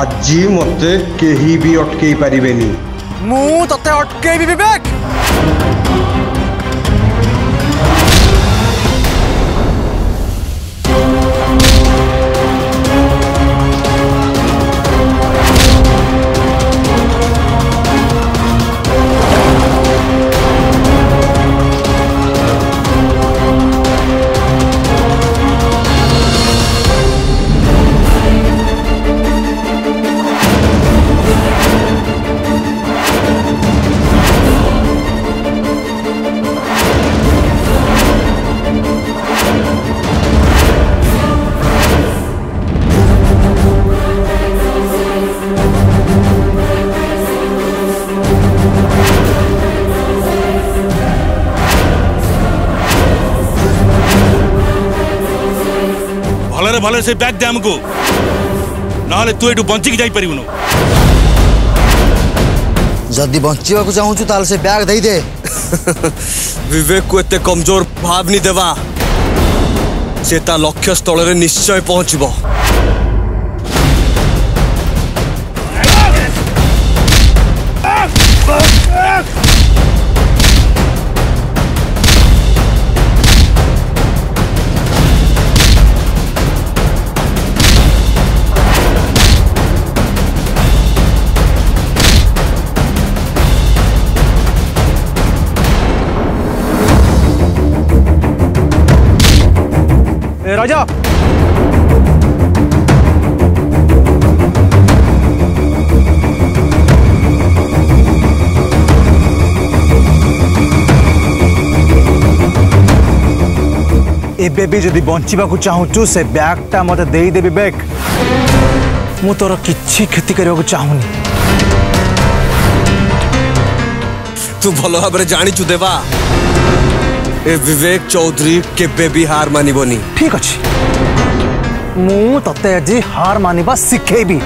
आज मत कहीं भी अटकई पारे मु ते अटकई विवेक भले से बैग दे आमको ना तू एटू बंचिक जाई परिबनु जदी बंचिया को चाहू छु ताल से बैग दे दे विवेक को एते कमजोर भावनी देवा से ता लक्ष्य स्थल रे निश्चय पहुंचबो राजा एबे जदि बंचिबा को चाहूचु से बैग टा मते देई दे विवेक मु तोर किछि खेती करबा को चाहूनी तू भलो भाबरे जानिचु देवा ए विवेक चौधरी के भी हार मानबनी ठीक अच्छे मु ते आज हार मानवा शिखेबी।